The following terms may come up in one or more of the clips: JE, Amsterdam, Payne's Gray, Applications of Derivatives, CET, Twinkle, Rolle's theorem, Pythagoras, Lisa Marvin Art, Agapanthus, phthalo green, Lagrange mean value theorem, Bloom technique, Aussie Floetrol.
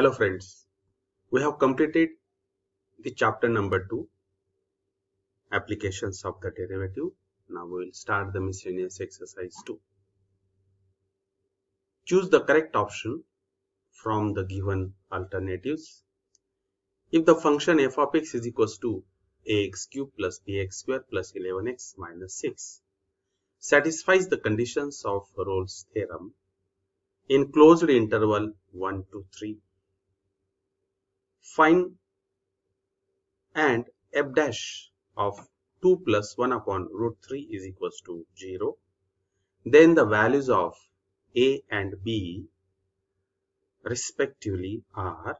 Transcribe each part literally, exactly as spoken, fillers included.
Hello friends, we have completed the chapter number two, applications of the derivative. Now we will start the miscellaneous exercise two. Choose the correct option from the given alternatives. If the function f of x is equals to ax cube plus bx square plus eleven x minus six satisfies the conditions of Rolle's theorem in closed interval one to three, find and f dash of two plus one upon root three is equals to zero. Then the values of a and b respectively are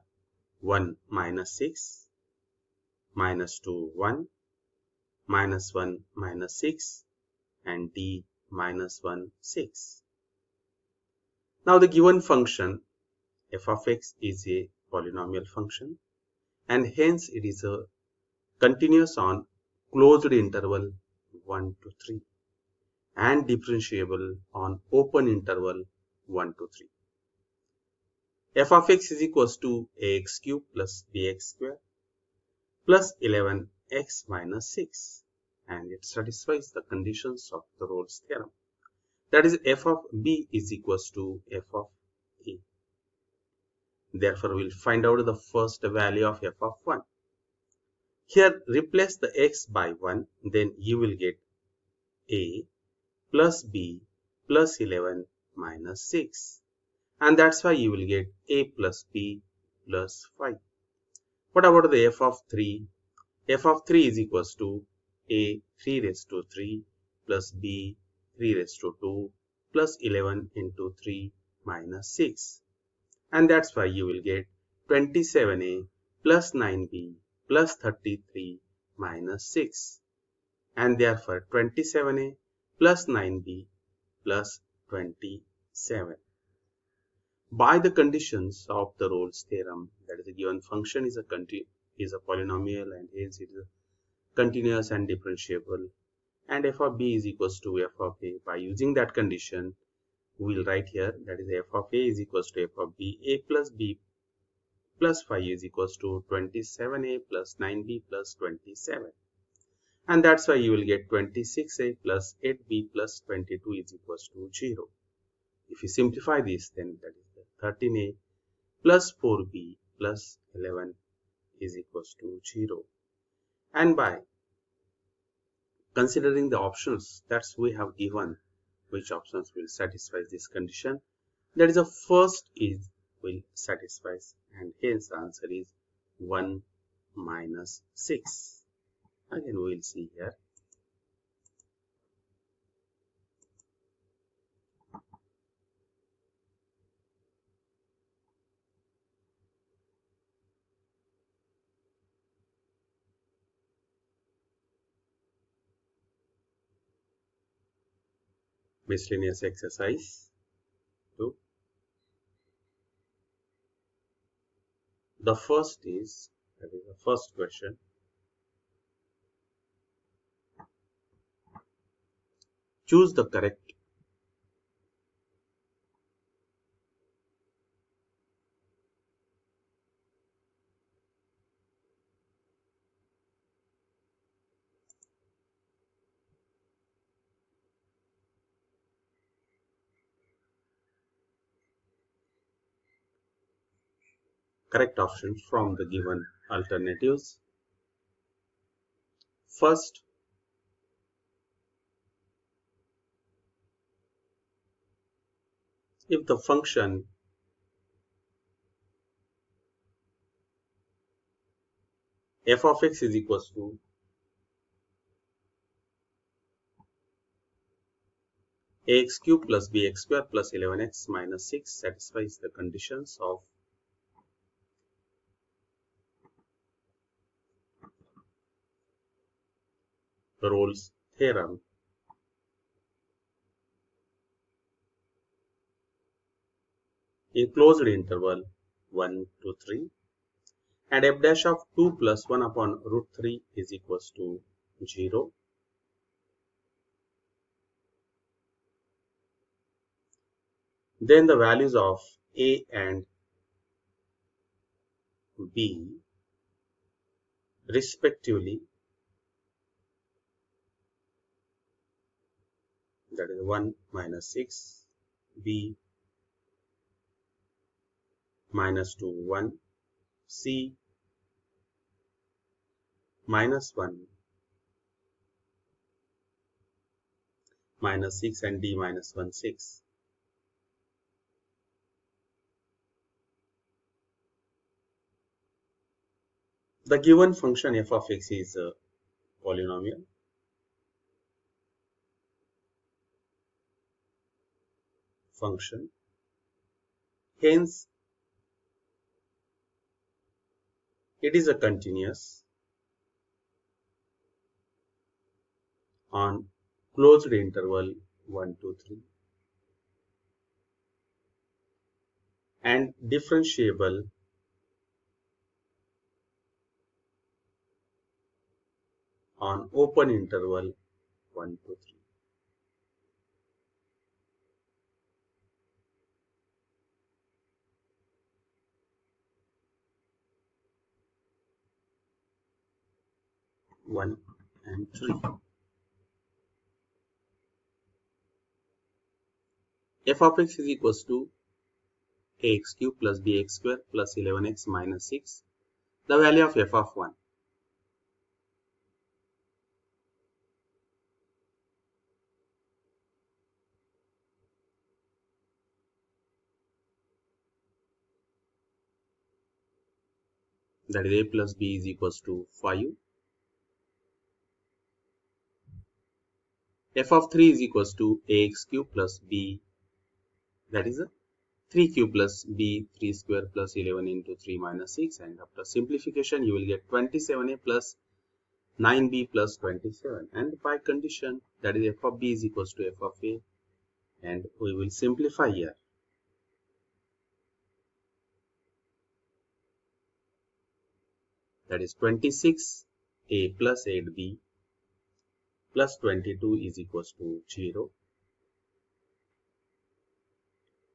one minus six, minus two one, minus one minus six, and d minus one six. Now the given function f of x is a polynomial function, and hence it is a continuous on closed interval one to three and differentiable on open interval one to three. F of x is equals to ax cube plus bx square plus eleven x minus six, and it satisfies the conditions of the Rolle's theorem, that is f of b is equals to f of a. Therefore we will find out the first value of f of one. Here replace the x by one, then you will get a plus b plus eleven minus six, and that's why you will get a plus b plus five. What about the f of three? F of three is equals to a three raised to three plus b three raised to two plus eleven into three minus six, and that's why you will get twenty-seven a plus nine b plus thirty-three minus six, and therefore twenty-seven a plus nine b plus twenty-seven. By the conditions of the Rolle's theorem, that is, the given function is a continu is a polynomial, and hence it is continuous and differentiable, and f of b is equals to f of a. By using that condition, we will write here, that is, f of a is equals to f of b, a plus b plus five is equals to twenty-seven a plus nine b plus twenty-seven, and that's why you will get twenty-six a plus eight b plus twenty-two is equals to zero. If you simplify this, then that is thirteen a plus four b plus eleven is equals to zero. And by considering the options that we have given, which options will satisfy this condition, that is, the first is will satisfy, and hence the answer is one minus six. Again we will see here. Miscellaneous exercise. The first is, that is the first question. Choose the correct correct option from the given alternatives. First, if the function f of x is equals to ax cube plus bx square plus eleven x minus six satisfies the conditions of Rolle's theorem, in closed interval one to three, and f dash of two plus one upon root three is equals to zero. Then the values of a and B respectively, that is one minus six, B minus two, one, C minus one, minus six, and D minus one, six. The given function f of x is a polynomial. Function. Hence, it is a continuous on closed interval one, two, three and differentiable on open interval one, two, three. one and three. F of x is equals to ax cube plus bx square plus eleven x minus six. The value of f of one. That is a plus b is equals to five. F of three is equals to ax cube plus b, that is a three cube plus b three square plus eleven into three minus six, and after simplification you will get twenty-seven a plus nine b plus twenty-seven, and by condition, that is f of b is equals to f of a, and we will simplify here. That is twenty-six a plus eight b plus twenty-two is equals to zero.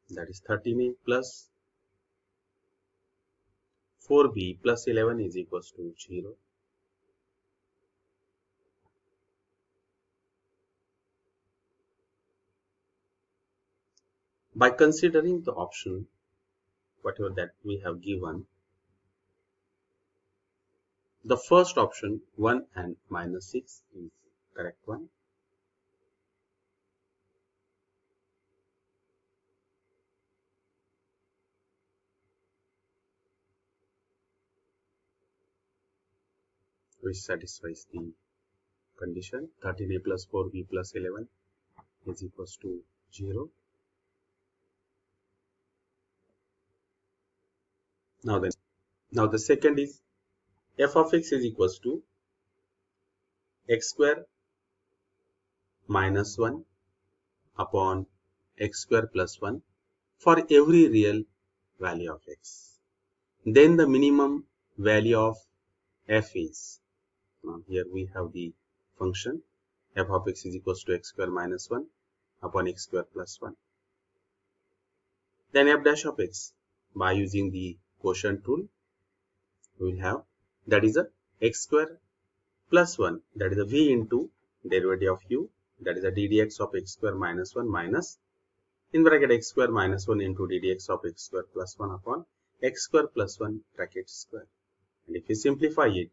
That is thirteen a plus four b plus eleven is equals to zero. By considering the option, whatever that we have given, the first option one and minus six is correct one. Which satisfies the condition. thirteen a plus four b plus eleven is equals to zero. Now then, now the second is f of x is equals to x square minus one upon x square plus one for every real value of x. Then the minimum value of f is, now here we have the function f of x is equals to x square minus one upon x square plus one. Then f dash of x, by using the quotient rule, we will have, that is a x square plus one, that is a v into derivative of u, that is a ddx of x square minus one minus in bracket x square minus one into ddx of x square plus one upon x square plus one bracket square. And if we simplify it,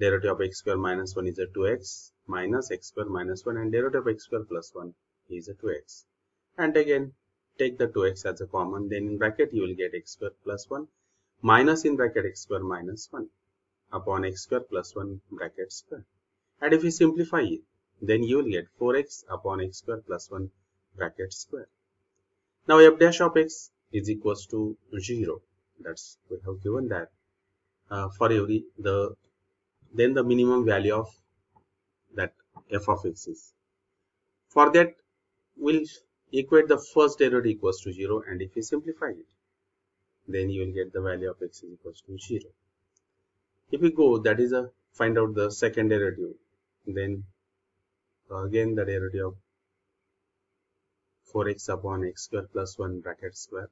derivative of x square minus one is a two x minus x square minus one, and derivative of x square plus one is a two x. And again, take the two x as a common, then in bracket you will get x square plus one minus in bracket x square minus one upon x square plus one bracket square. And if we simplify it, then you will get four x upon x square plus one bracket square. Now f dash of x is equals to zero. That's, we have given that uh, for every the then the minimum value of that f of x is. For that, we'll equate the first derivative equals to zero, and if we simplify it, then you will get the value of x is equals to zero. If we go, that is a find out the second derivative, then again the derivative of four x upon x square plus one bracket square,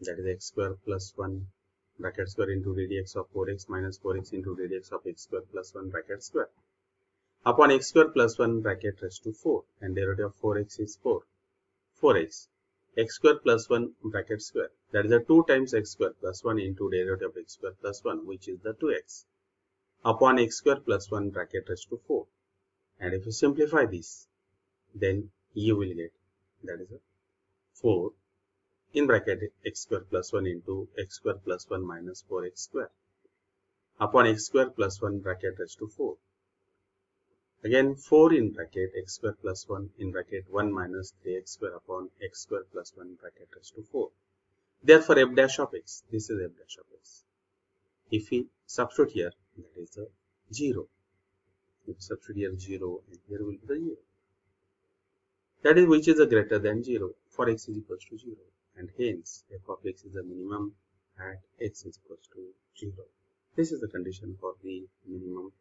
that is x square plus one bracket square into radix of four x minus four x into radix of x square plus one bracket square upon x square plus one bracket raised to four, and derivative of four x is four. four x x square plus one bracket square, that is the two times x square plus one into derivative of x square plus one, which is the two x upon x square plus one bracket raised to four. And if you simplify this, then you will get, that is a four in bracket x square plus one into x square plus one minus four x square upon x square plus one bracket raised to four. Again four in bracket x square plus one in bracket one minus three x square upon x square plus one bracket raised to four. Therefore f dash of x, this is f dash of x. If we substitute here, that is the zero. If we substitute here zero, and here will be the zero. That is, which is a greater than zero, for x is equal to zero, and hence f of x is the minimum at x is equal to zero. This is the condition for the minimum,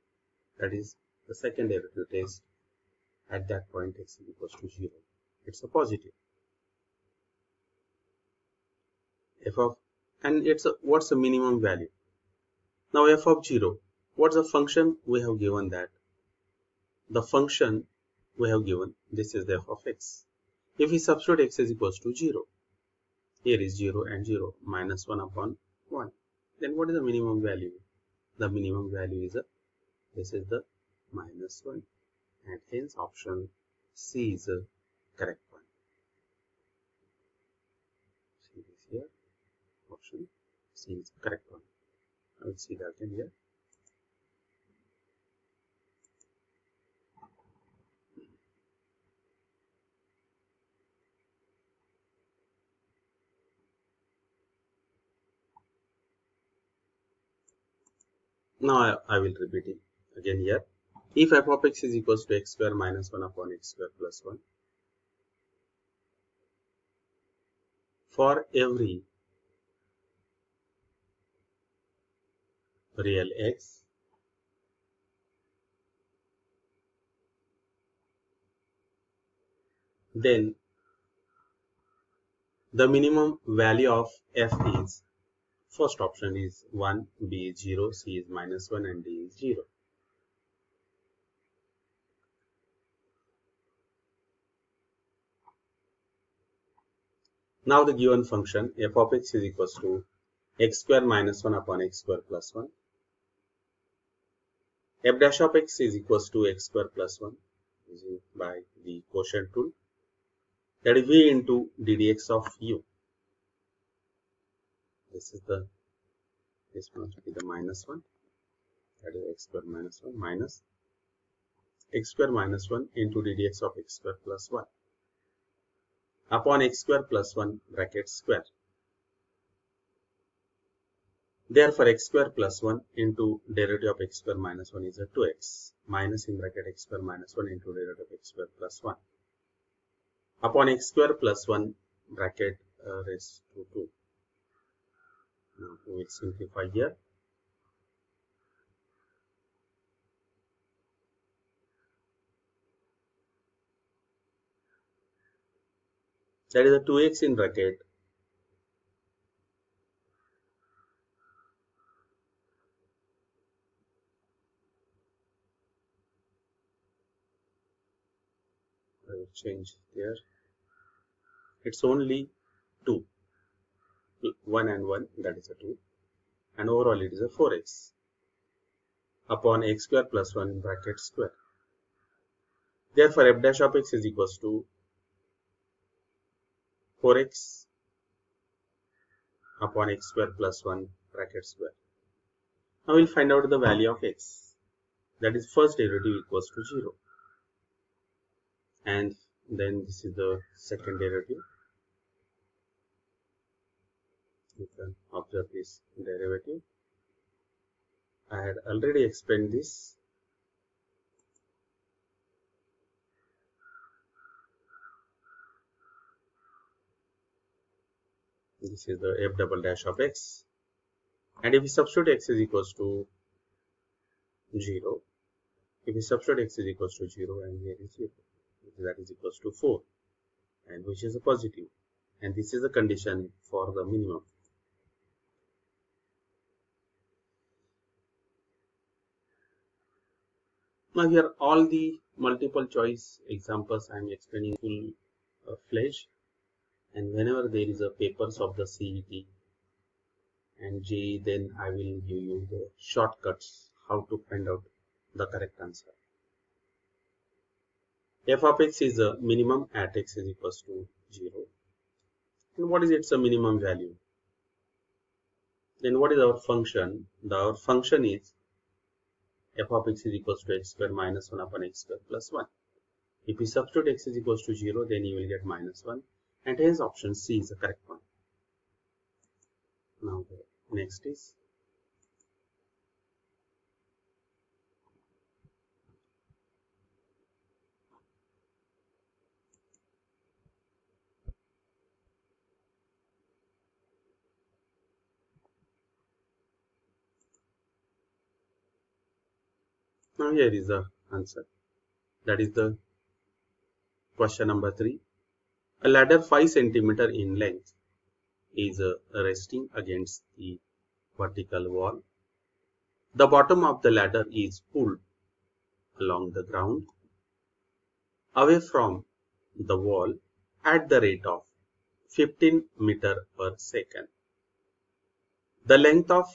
that is the second derivative test. At that point x is equal to zero. It's a positive. F of, and it's a, what's the minimum value? Now f of zero, what's the function? We have given that. The function we have given, this is the f of x. If we substitute x is equals to zero, here is zero and zero, minus one upon one. Then what is the minimum value? The minimum value is, a, this is the minus one. And hence option C is a correct one. See this here, option C is the correct one. I will see that again here. Now I, I will repeat it again here. If f of x is equals to x square minus one upon x square plus one, for every real x then the minimum value of f is, first option is one, B is zero, C is minus one, and D is zero. Now the given function f of x is equals to x square minus one upon x square plus one. F dash of x is equals to x square plus one using by the quotient tool. That is v into ddx of u. This is the, this must be the minus one, that is x square minus one, minus x square minus one into ddx of x square plus one upon x square plus one bracket square. Therefore x square plus one into derivative of x square minus one is a two x minus in bracket x square minus one into derivative of x square plus one upon x square plus one bracket uh, raised to two. Now we will simplify here. That is a two x in bracket I will change here. It's only two. one and one, that is a two, and overall it is a four x upon x square plus one bracket square. Therefore f dash of x is equals to four x upon x square plus one bracket square. Now we will find out the value of x, that is first derivative equals to zero, and then this is the second derivative. You can observe this derivative. I had already explained this. This is the f double dash of x, and if we substitute x is equals to zero, if we substitute x is equals to zero, and here is zero, that is equals to four, and which is a positive, and this is the condition for the minimum. Now here all the multiple choice examples I am explaining full uh, fledged, and whenever there is a papers of the C E T and J E, then I will give you the shortcuts how to find out the correct answer. F of x is a minimum at x is equals to zero. And what is its a minimum value? Then what is our function? The, our function is f of x is equals to x square minus one upon x square plus one. If we substitute x is equals to zero, then you will get minus one. And hence option C is the correct one. Now the next is now here is the answer. That is the question number three. A ladder five centimeters in length is uh, resting against the vertical wall. The bottom of the ladder is pulled along the ground away from the wall at the rate of fifteen meters per second. The length of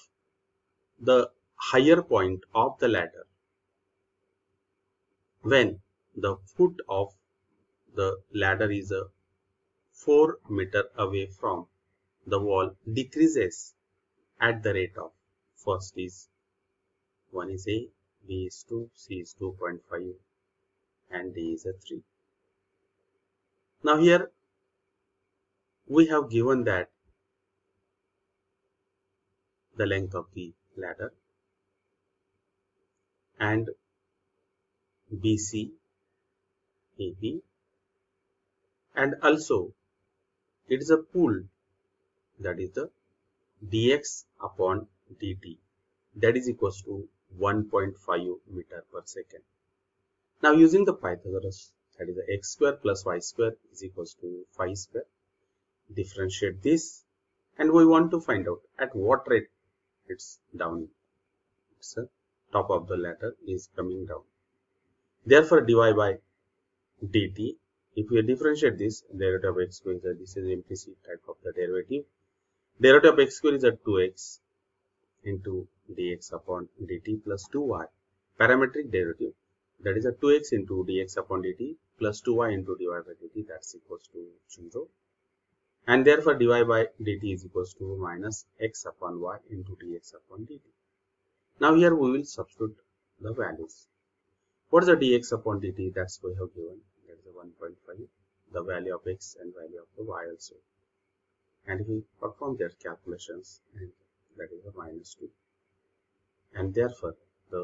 the higher point of the ladder when the foot of the ladder is a four meters away from the wall decreases at the rate of first is one is A, B is two, C is two point five and D is a three. Now here we have given that the length of the ladder and B C, A B, and also it is a pull, that is the dx upon dt, that is equals to one point five meters per second. Now using the Pythagoras, that is the x square plus y square is equals to phi square, differentiate this and we want to find out at what rate it's down. It's the top of the ladder is coming down. Therefore dy by dt. If we differentiate this, derivative of x square is a, this is implicit type of the derivative. Derivative of x square is a two x into dx upon dt plus two y. Parametric derivative, that is a two x into dx upon dt plus two y into dy by dt, that's equals to zero. And therefore dy by dt is equals to minus x upon y into dx upon dt. Now here we will substitute the values. What is the dx upon dt? That's we have given. one point five, the value of x and value of the y also, and we perform their calculations and that is a minus two, and therefore the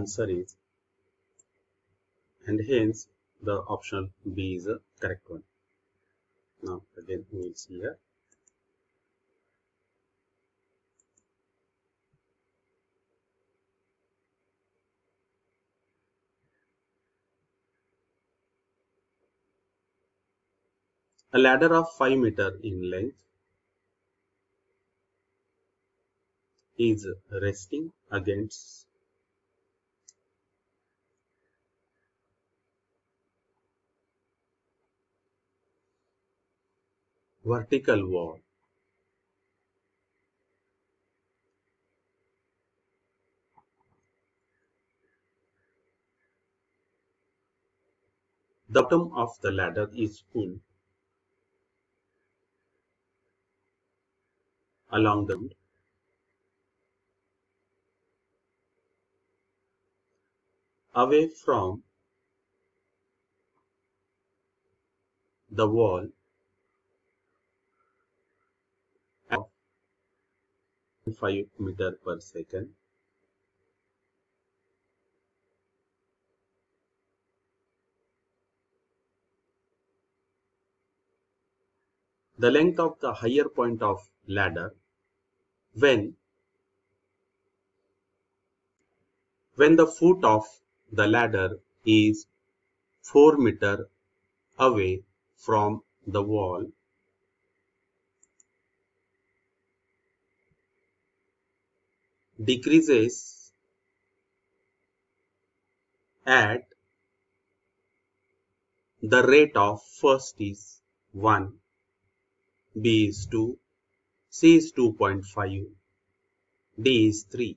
answer is, and hence the option B is the correct one. Now again we will see here. A ladder of five meters in length is resting against vertical wall . The bottom of the ladder is pulled along the ground away from the wall at five meters per second. The length of the higher point of ladder when when the foot of the ladder is four meters away from the wall decreases at the rate of first is one, B is two, C is two point five, D is three.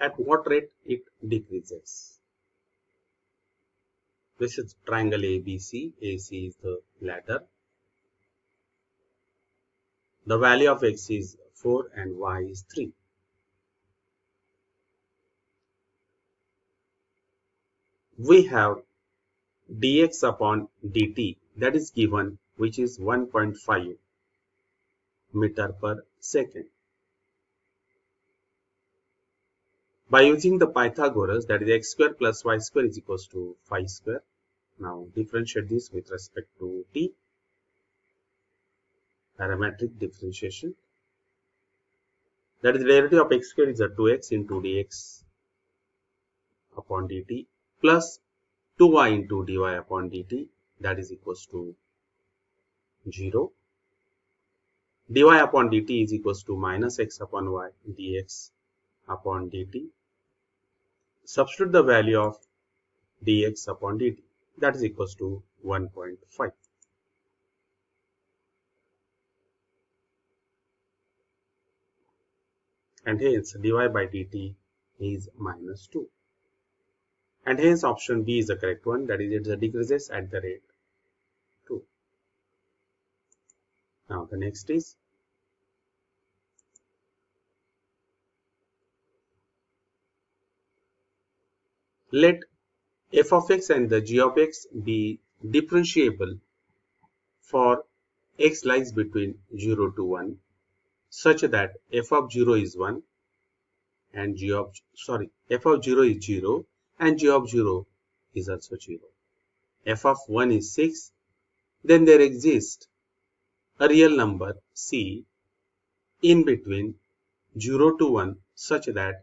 At what rate it decreases? This is triangle A B C. A C is the ladder. The value of X is four and Y is three. We have dx upon dt that is given, which is one point five meter per second. By using the Pythagoras, that is x square plus y square is equals to phi square. Now differentiate this with respect to t. Parametric differentiation. That is the derivative of x square is a two x into dx upon dt plus two y into dy upon dt, that is equals to zero. Dy upon dt is equals to minus x upon y dx upon dt. Substitute the value of dx upon dt, that is equals to one point five. And hence dy by dt is minus two. And hence option B is the correct one, that is it decreases at the rate two. Now the next is let f of x and the g of x be differentiable for x lies between zero to one, such that f of zero is one and g of sorry f of zero is zero and g of zero is also zero. F of one is six. Then there exists a real number c in between zero to one, such that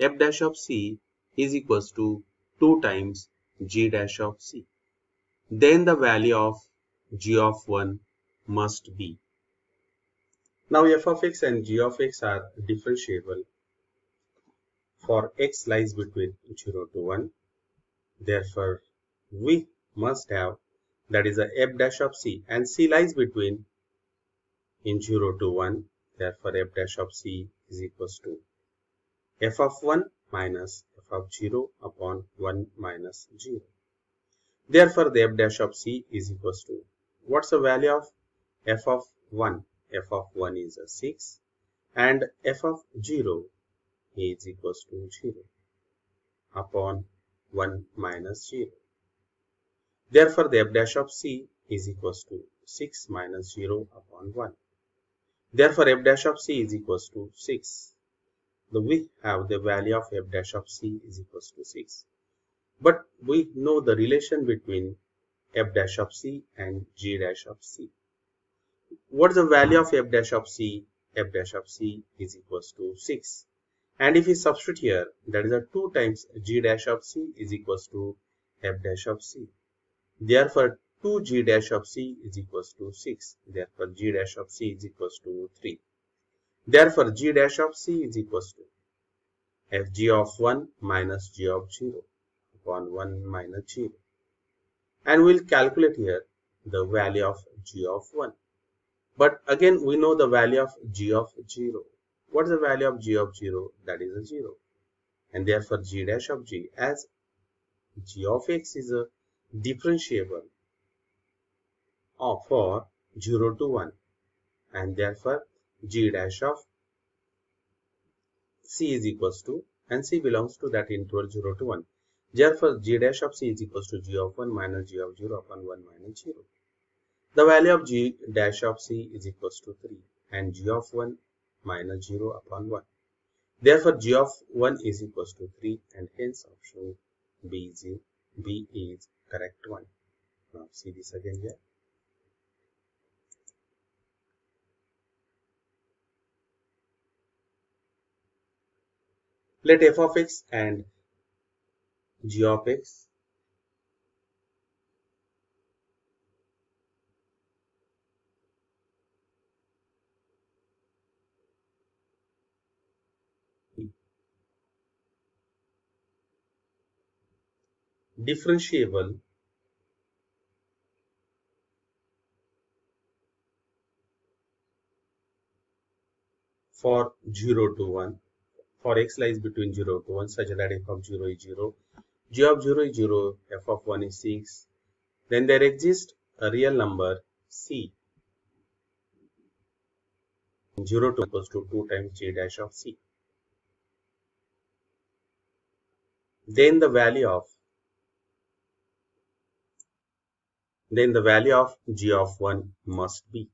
f dash of c is equals to two times g dash of c. Then the value of g of one must be. Now f of x and g of x are differentiable for x lies between zero to one. Therefore, we must have, that is a f dash of c, and c lies between in zero to one. Therefore, f dash of c is equals to f of one minus f of zero upon one minus zero. Therefore, the f dash of c is equals to, what's the value of f of one? F of one is a six and f of zero is equals to zero upon one minus zero. Therefore, the f dash of c is equals to six minus zero upon one. Therefore, f dash of c is equals to six. We have the value of f dash of c is equals to six. But we know the relation between f dash of c and g dash of c. What is the value of f dash of c? F dash of c is equals to six. And if we substitute here, that is a two times g dash of c is equals to f dash of c. Therefore, two g dash of c is equals to six. Therefore, g dash of c is equals to three. Therefore, g dash of c is equals to fg of one minus g of zero upon one minus zero. And we will calculate here the value of g of one. But again, we know the value of g of zero. What is the value of g of zero? That is a zero. And therefore, g dash of g, as g of x is a differentiable for zero to one. And therefore, g dash of c is equals to, and c belongs to that interval zero to one. Therefore, g dash of c is equals to g of one minus g of zero upon one minus zero. The value of g dash of c is equals to three and g of one minus zero upon one. Therefore, g of one is equals to three, and hence option B is, B is correct one. Now see this again here. Let f of x and g of x differentiable for zero to one, for x lies between zero to one, such that f of zero is zero, g of zero is zero, f of one is six. Then there exists a real number c, zero to one equals to two times j dash of c. Then the value of Then the value of g of one must be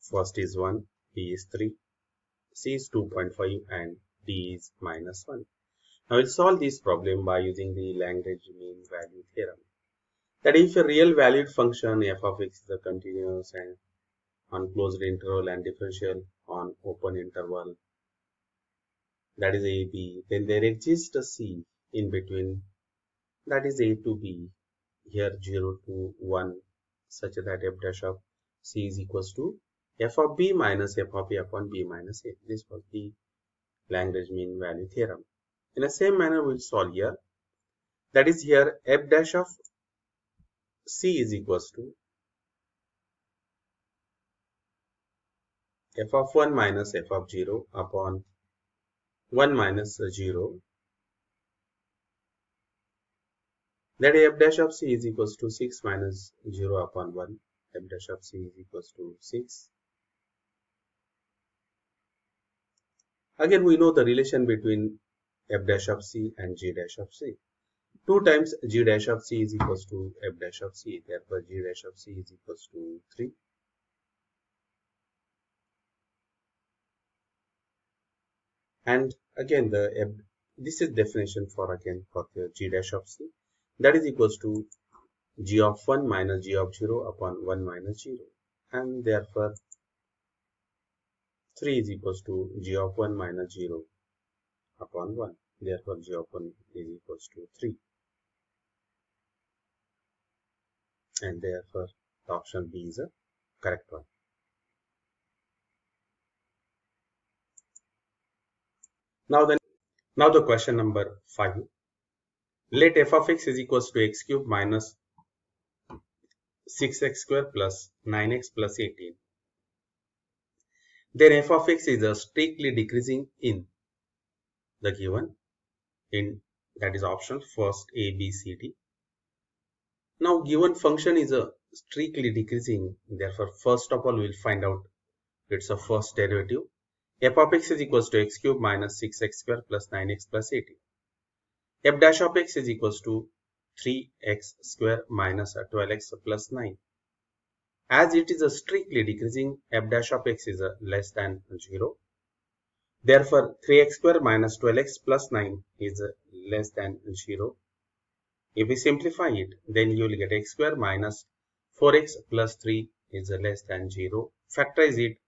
first is one, d is three, c is two point five, and d is minus one. Now we'll solve this problem by using the Lagrange mean value theorem. That if a real valued function f of x is a continuous and on closed interval and differential on open interval, that is a b, then there exists a c in between, that is a to b, here zero to one, such that f dash of c is equals to f of b minus f of a upon b minus a. This was the Lagrange mean value theorem. In the same manner we will solve here. That is, here f dash of c is equals to f of one minus f of zero upon one minus zero. That f dash of c is equals to six minus zero upon one. F dash of c is equals to six. Again, we know the relation between f dash of c and g dash of c. two times g dash of c is equals to f dash of c. Therefore, g dash of c is equals to three. And again, the f, this is definition for again for the g dash of c. That is equals to g of one minus g of zero upon one minus zero, and therefore three is equals to g of one minus zero upon one. Therefore g of one is equals to three, and therefore the option B is a correct one. Now then, now the question number five. Let f of x is equals to x cube minus six x square plus nine x plus eighteen. Then f of x is a strictly decreasing in the given, in that is option first A, B, C, D. Now given function is a strictly decreasing, therefore first of all we will find out its a first derivative. f of x is equals to x cube minus six x square plus nine x plus eighteen. F dash of x is equals to three x square minus twelve x plus nine. As it is a strictly decreasing, f dash of x is a less than zero. Therefore, three x square minus twelve x plus nine is a less than zero. If we simplify it, then you will get x square minus four x plus three is a less than zero. Factorize it.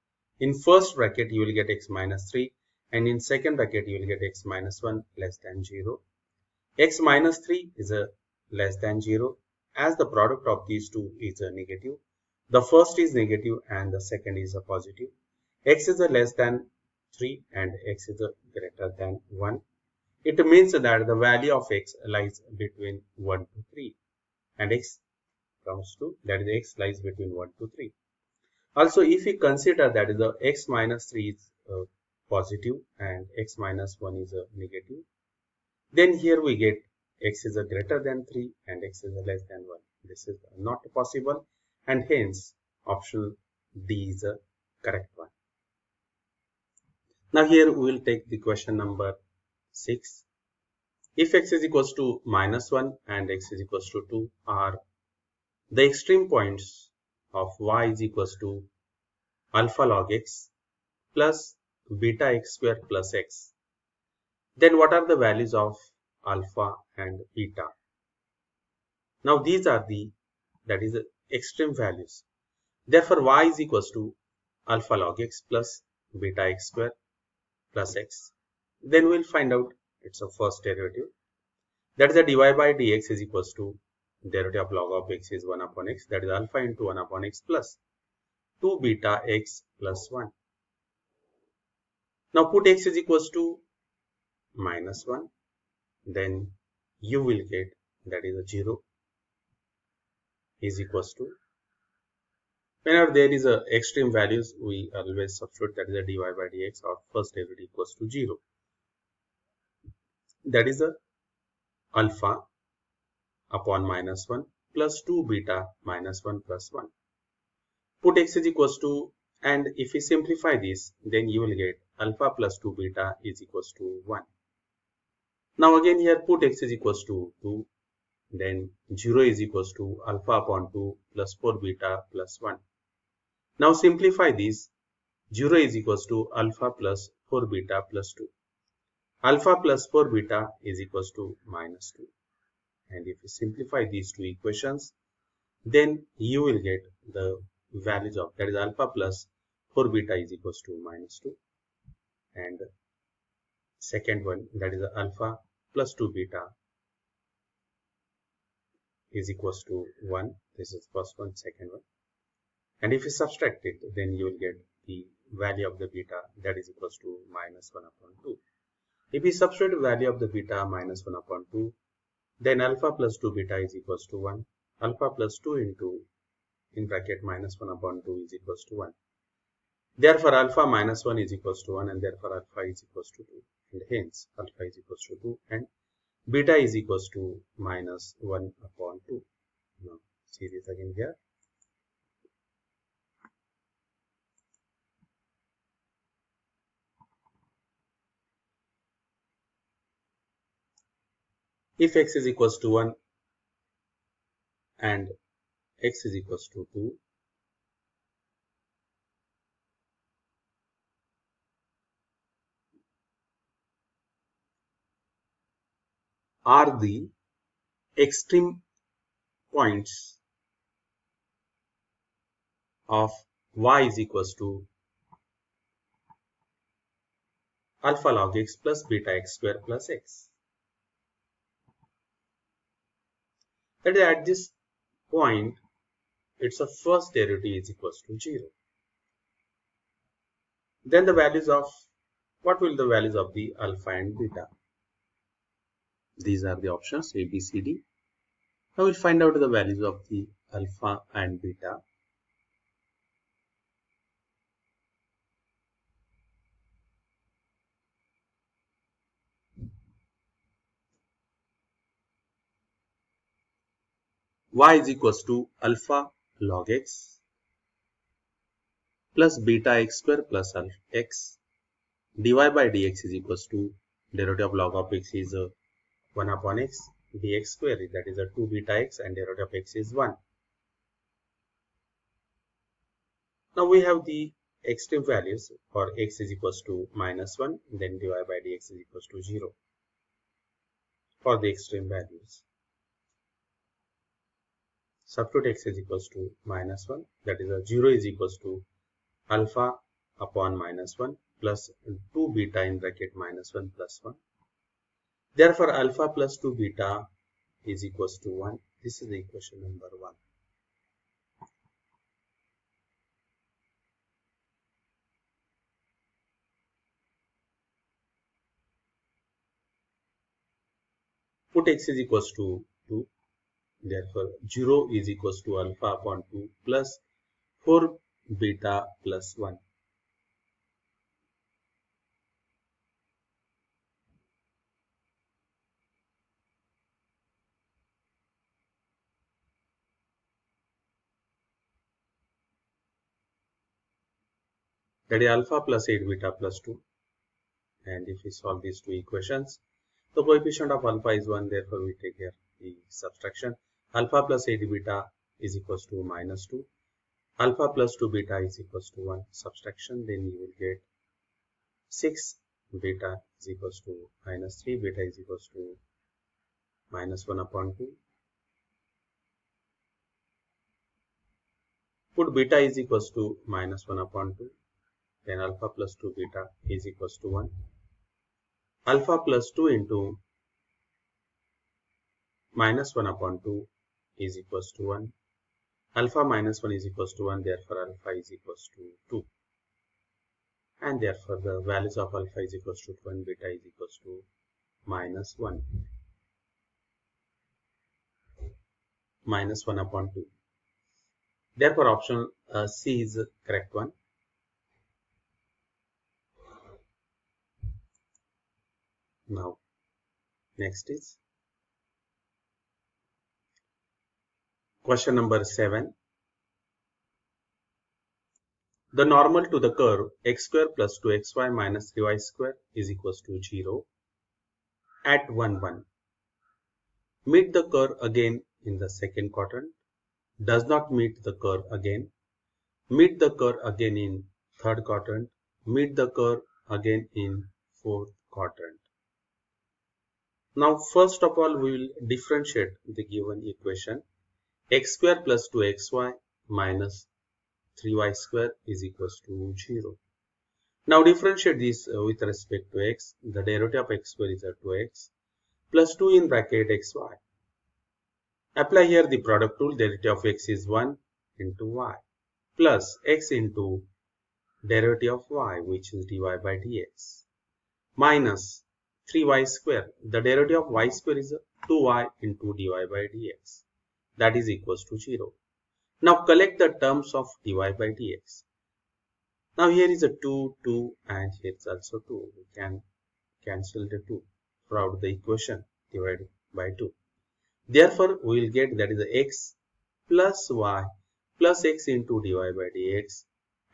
In first bracket, you will get x minus three, and in second bracket, you will get x minus one less than zero. X minus three is a less than zero. As the product of these two is a negative, the first is negative and the second is a positive. X is a less than three and x is a greater than one. It means that the value of x lies between one to three, and x comes to, that is, x lies between one to three. Also, if we consider that the x minus three is uh, positive and x minus one is a negative, then here we get x is a greater than three and x is a less than one. This is not possible, and hence option D is a correct one. Now here we will take the question number six. If x is equals to minus one and x is equals to two are the extreme points of y is equals to alpha log x plus beta x square plus x, then what are the values of alpha and beta? Now these are the, that is, the extreme values. Therefore y is equals to alpha log x plus beta x square plus x. Then we'll find out it's a first derivative. That is the dy by dx is equals to derivative of log of x is one upon x. That is alpha into one upon x plus two beta x plus one. Now put x is equals to minus one. Then you will get that is a zero is equals to. Whenever there is a extreme values, we always substitute that is a dy by dx or first derivative equals to zero. That is a alpha upon minus one plus two beta minus one plus one. Put x is equals to, and if we simplify this, then you will get alpha plus two beta is equals to one. Now again here put x is equals to two, then zero is equals to alpha upon two plus four beta plus one. Now simplify this, zero is equals to alpha plus four beta plus two. Alpha plus four beta is equals to minus two. And if you simplify these two equations, then you will get the values of that is alpha plus four beta is equals to minus two. And second one, that is alpha plus two beta is equals to one. This is first one, second one. And if you subtract it, then you will get the value of the beta that is equals to minus one upon two. If we substitute the value of the beta minus one upon two, then alpha plus two beta is equals to one. Alpha plus two into in bracket minus one upon two is equals to one. Therefore alpha minus one is equals to one, and therefore alpha is equals to two, and hence alpha is equals to two and beta is equals to minus one upon two. Now see this again here. If x is equals to one and x is equals to two, are the extreme points of y is equals to alpha log x plus beta x square plus x. That is, at this point, its a first derivative is equals to zero. Then the values of, what will the values of the alpha and beta? These are the options A, B, C, D. I will find out the values of the alpha and beta. Y is equals to alpha log x plus beta x square plus alpha x. Dy by dx is equals to derivative of log of x is a one upon x dx square, that is a two beta x, and derivative of x is one. Now we have the extreme values for x is equals to minus one, then dy by dx is equals to zero for the extreme values. Substitute x is equals to minus one, that is a zero is equals to alpha upon minus one plus two beta in bracket minus one plus one. Therefore alpha plus two beta is equals to one. This is the equation number one. Put x is equals to two. Therefore zero is equals to alpha upon two plus four beta plus one. That is alpha plus eight beta plus two. And if we solve these two equations, the coefficient of alpha is one, therefore we take here the subtraction. Alpha plus eight beta is equals to minus two. Alpha plus two beta is equals to one. Subtraction, then you will get six beta is equals to minus three. Beta is equals to minus one upon two. Put beta is equals to minus one upon two. Then alpha plus two beta is equals to one. alpha plus two into minus one upon two is equals to one. Alpha minus one is equals to one, therefore alpha is equals to two. And therefore the values of alpha is equals to two and beta is equals to minus one. Minus one upon two. Therefore option uh, C is the correct one. Now next is question number seven. The normal to the curve x square plus two x y minus three y square is equals to zero at one, one. Meet the curve again in the second quadrant. Does not meet the curve again. Meet the curve again in third quadrant. Meet the curve again in fourth quadrant. Now first of all we will differentiate the given equation. X square plus two x y minus three y square is equals to zero. Now differentiate this uh, with respect to x. The derivative of x square is a two x plus two in bracket xy. Apply here the product rule. Derivative of x is one into y plus x into derivative of y, which is dy by dx, minus three y square. The derivative of y square is two y into dy by dx. That is equals to zero. Now collect the terms of dy by dx. Now here is a two, two and here is also two. We can cancel the two throughout the equation divided by two. Therefore we will get that is the x plus y plus x into dy by dx,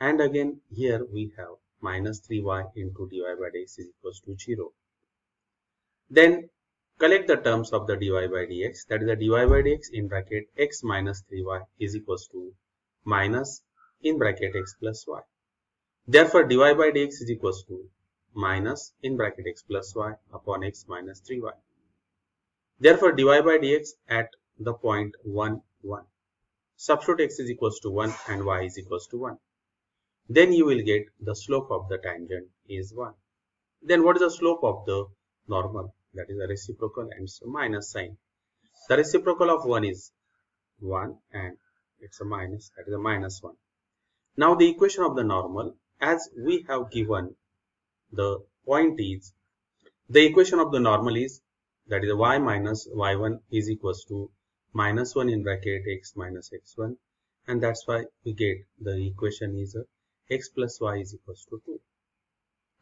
and again here we have minus three y into dy by dx is equals to zero. Then collect the terms of the dy by dx, that is the dy by dx in bracket x minus three y is equals to minus in bracket x plus y. Therefore dy by dx is equals to minus in bracket x plus y upon x minus three y. Therefore dy by dx at the point one, one. Substitute x is equals to one and y is equals to one. Then you will get the slope of the tangent is one. Then what is the slope of the normal? That is the reciprocal, and so minus sign. The reciprocal of one is one and it's a minus, that is a minus one. Now the equation of the normal, as we have given the point is, the equation of the normal is, that is y minus y one is equals to minus one in bracket x minus x one, and that's why we get the equation is a x plus y is equals to two.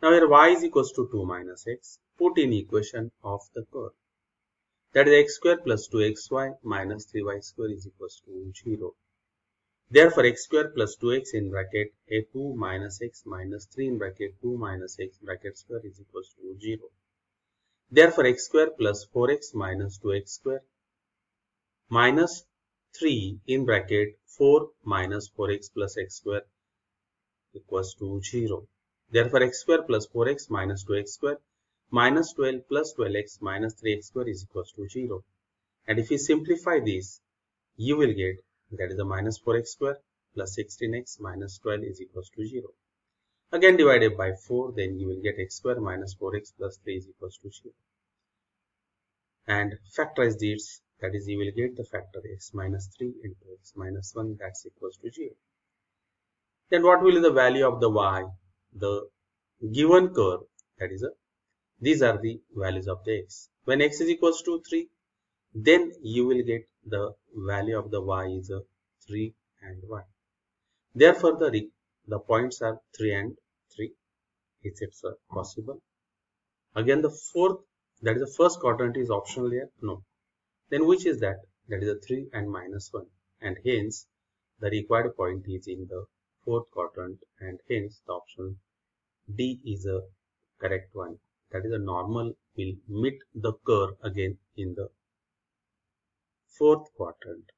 Now here y is equals to two minus x. Put in equation of the curve. That is x square plus two x y minus three y square is equals to zero. Therefore x square plus two x in bracket a two minus x minus three in bracket two minus x bracket square is equals to zero. Therefore x square plus four x minus two x square minus three in bracket four minus four x plus x square equals to zero. Therefore x square plus four x minus two x square minus twelve plus twelve x minus three x square is equals to zero. And if you simplify this, you will get that is the minus four x square plus sixteen x minus twelve is equals to zero. Again divided by four, then you will get x square minus four x plus three is equals to zero. And factorize this, that is you will get the factor x minus three into x minus one, that's equals to zero. Then what will be the value of the y? The given curve, that is a these are the values of the x. When x is equals to three, then you will get the value of the y is a three and one. Therefore the the points are three and three, if it's possible. Again the fourth, that is the first quadrant is optional here, no. Then which is that? That is a three and minus one, and hence the required point is in the fourth quadrant, and hence the option D is a correct one. That is the normal will meet the curve again in the fourth quadrant.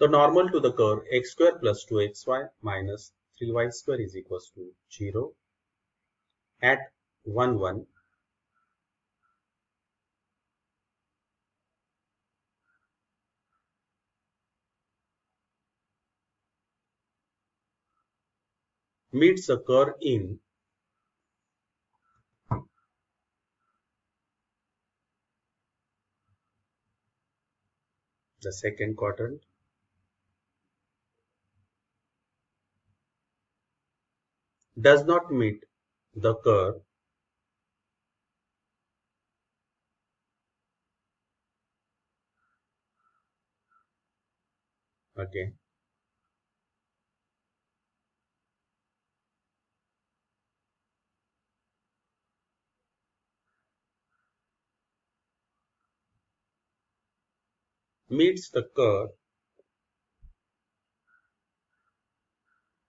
The normal to the curve x square plus two x y minus three y square is equals to zero at one, one, meets occur in the second quadrant. Does not meet the curve okay meets the curve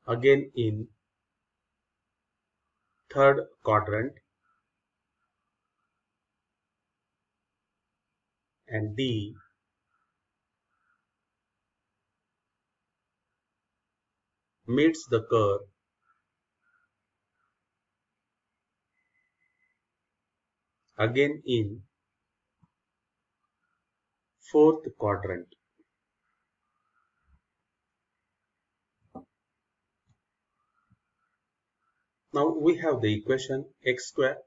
again in third quadrant, and D meets the curve again in fourth quadrant. Now we have the equation x square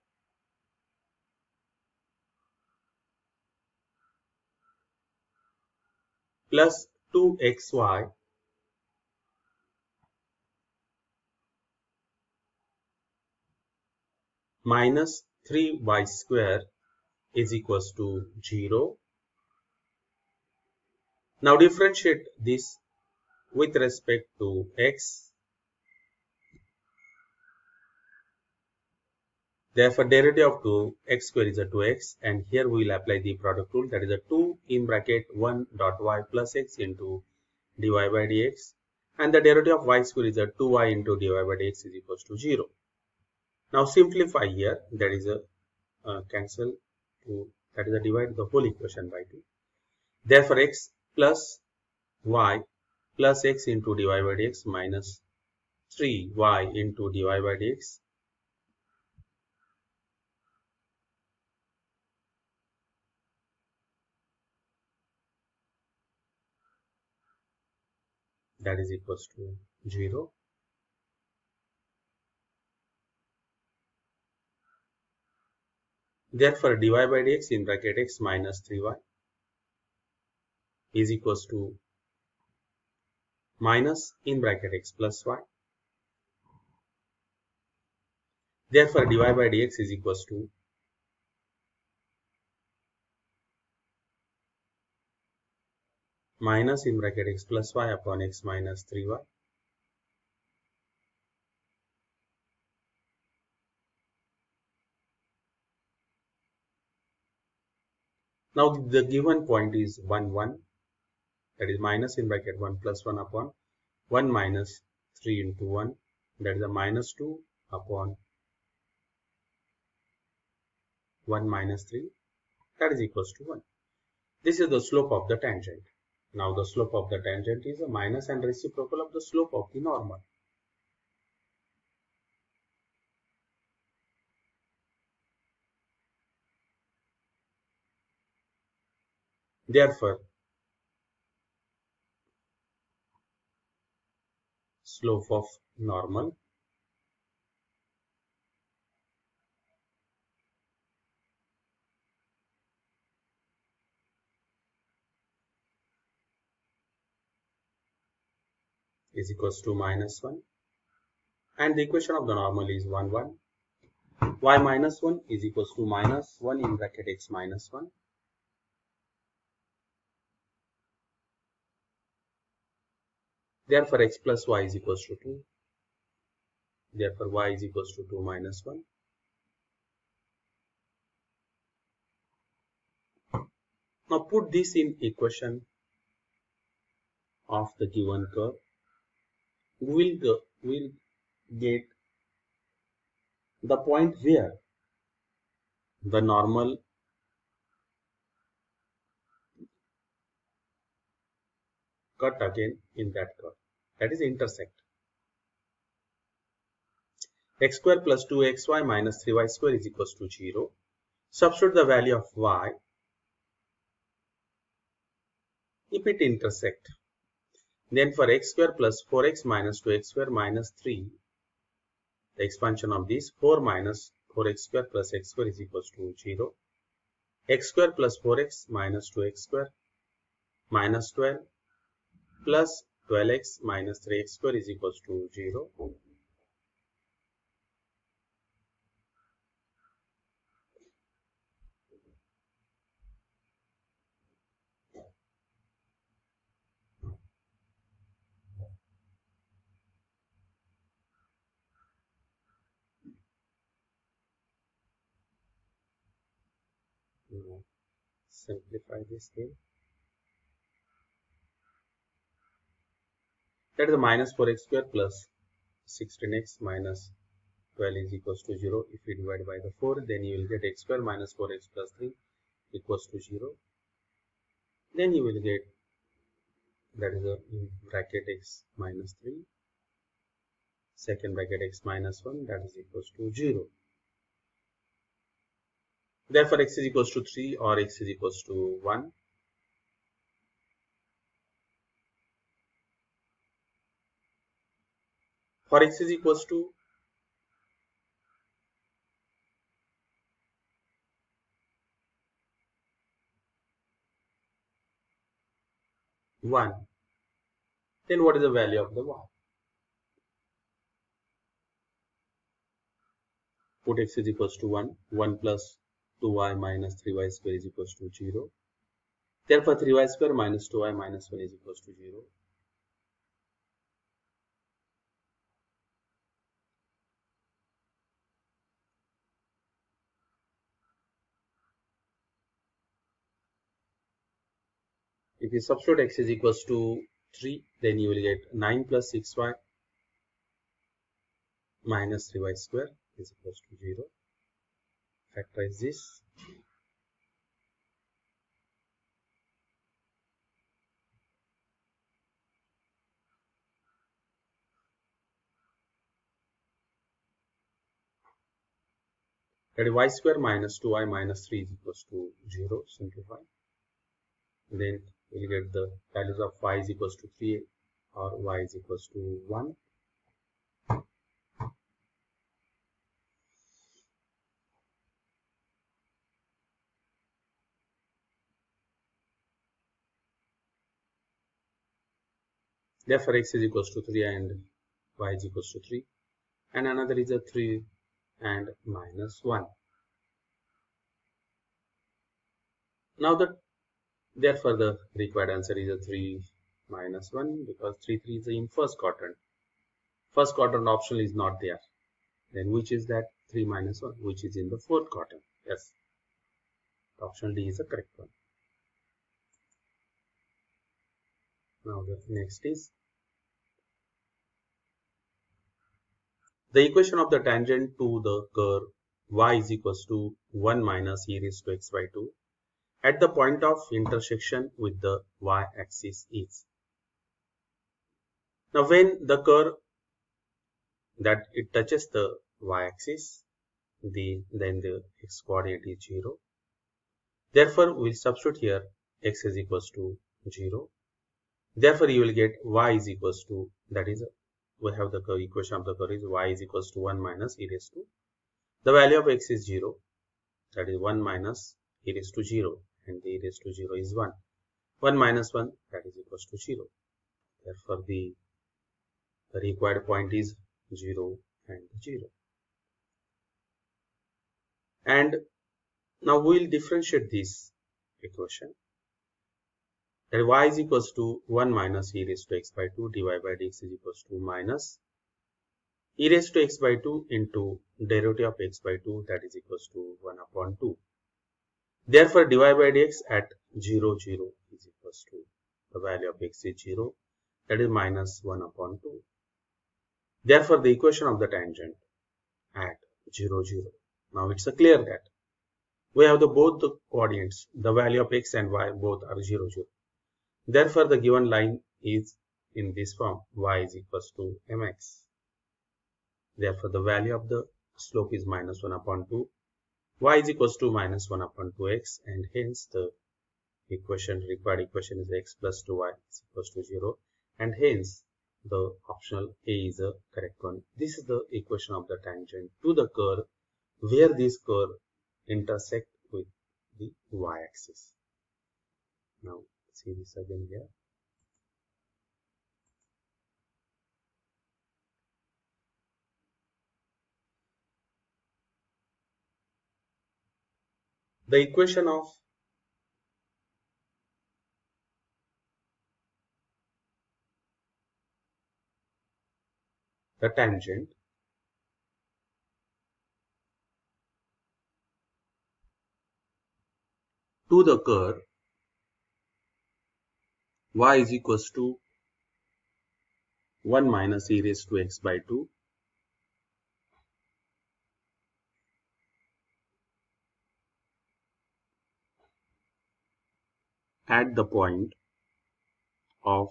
plus two x y minus three y square is equals to zero. Now differentiate this with respect to x. Therefore, derivative of two x square is a two x, and here we will apply the product rule, that is a two in bracket one dot y plus x into dy by dx, and the derivative of y square is a two y into dy by dx is equals to zero. Now simplify here, that is a uh, cancel, to, that is a divide the whole equation by two. Therefore, x plus y plus x into dy by dx minus three y into dy by dx that is equals to zero. Therefore, dy by dx in bracket x minus three y is equals to minus in bracket x plus y. Therefore, dy by dx is equals to minus in bracket x plus y upon x minus three y. Now the given point is one, one, that is minus in bracket one plus one upon one minus three into one, that is a minus two upon one minus three, that is equals to one. This is the slope of the tangent. Now the slope of the tangent is a minus and reciprocal of the slope of the normal. Therefore, slope of normal is equals to minus one, and the equation of the normal is one, one. Y minus one is equals to minus one in bracket x minus one. Therefore, x plus y is equals to two. Therefore, y is equals to two minus one. Now put this in equation of the given curve. We'll, go, we'll get the point where the normal cut again in that curve, that is intersect. x square plus two x y minus three y square is equals to zero. Substitute the value of y if it intersect. Then for x square plus four x minus two x square minus three, the expansion of this four minus four x square plus x square is equals to zero. X square plus four x minus two x square minus twelve plus twelve x minus three x square is equals to zero. Simplify this thing. That is minus four x square plus sixteen x minus twelve is equals to zero. If you divide by the four, then you will get x square minus four x plus three equals to zero. Then you will get, that is a bracket x minus three, second bracket x minus one, that is equals to zero. Therefore, x is equals to three or x is equals to one. For x is equals to one, then what is the value of the y? Put x is equals to one, one plus two y minus three y square is equals to zero. Therefore, three y square minus two y minus one is equals to zero. If you substitute x is equals to three, then you will get nine plus six y minus three y square is equals to zero. Factorize this. That is y square minus two y minus three is equals to zero. Simplify. Then we will get the values of y is equals to three or y is equals to one. Therefore, x is equals to three and y is equals to three, and another is a three and minus one. Now the therefore the required answer is a three minus one, because three three is in first quadrant. First quadrant option is not there. Then which is that three minus one, which is in the fourth quadrant? Yes, option D is the correct one. Now the next is the equation of the tangent to the curve y is equals to one minus e raised to x by two at the point of intersection with the y axis is. Now when the curve that it touches the y axis, the then the x coordinate is zero. Therefore, we will substitute here x is equals to zero. Therefore, you will get y is equals to, that is, we have the curve, equation of the curve is y is equals to one minus e raised to, the value of x is zero, that is one minus e raised to zero, and the e raised to zero is one. one minus one, that is equals to zero. Therefore, the, the required point is zero and zero. And now we will differentiate this equation. That y is equals to one minus e raised to x by two, dy by dx is equals to minus e raised to x by two into derivative of x by two, that is equals to one upon two. Therefore, dy by dx at zero, zero is equals to the value of x is zero, that is minus one upon two. Therefore, the equation of the tangent at zero, zero. Now it's a clear that we have the both the coordinates, the value of x and y both are zero, zero. Therefore, the given line is in this form, y is equals to mx. Therefore, the value of the slope is minus one upon two. Y is equals to minus one upon two x, and hence the equation, required equation is x plus two y is equals to zero, and hence the optional A is a correct one. This is the equation of the tangent to the curve where this curve intersect with the y-axis. Now see this again here. The equation of the tangent to the curve y is equals to one minus e raised to x by two at the point of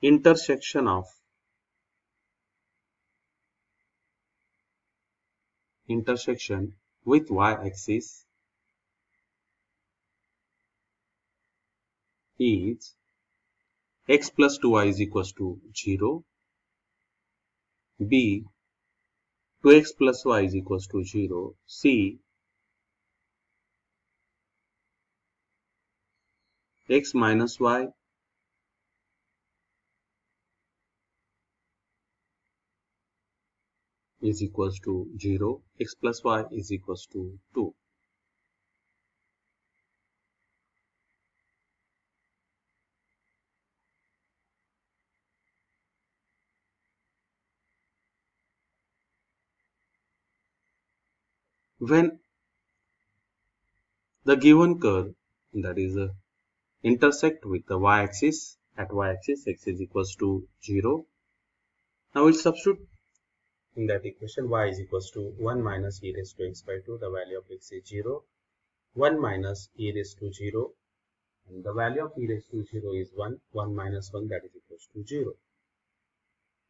intersection of intersection with y-axis is x plus two y is equals to zero, b two x plus y is equals to zero, c x minus y is equals to zero, x plus y is equals to two. When the given curve, that is a intersect with the y-axis, at y-axis x is equals to zero. Now we'll substitute in that equation y is equals to one minus e raised to x by two. The value of x is zero. one minus e raised to zero, and the value of e raised to zero is one. one minus one, that is equals to zero.